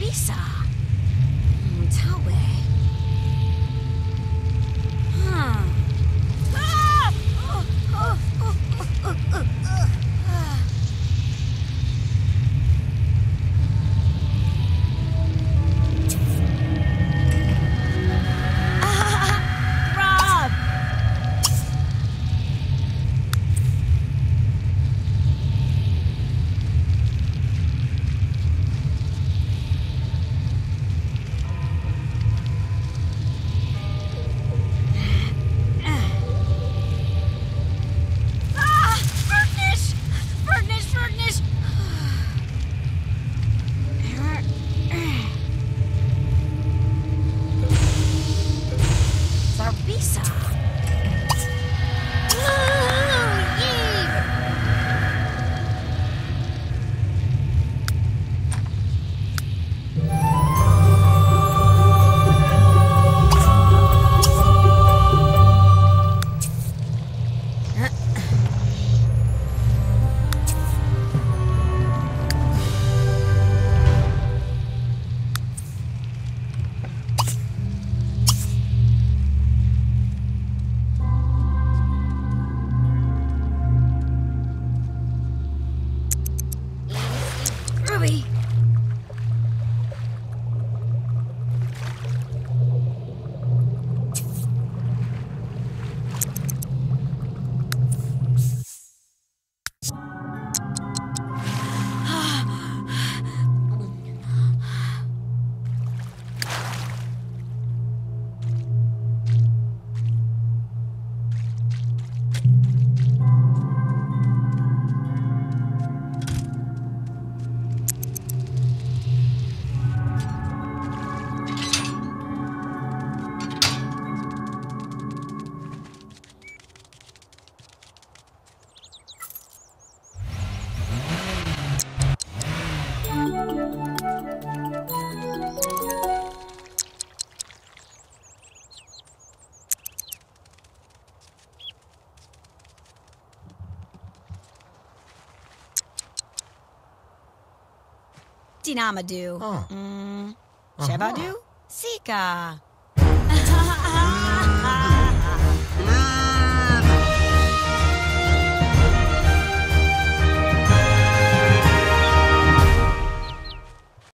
Lisa. Dinamadu. Shebadu? Sika.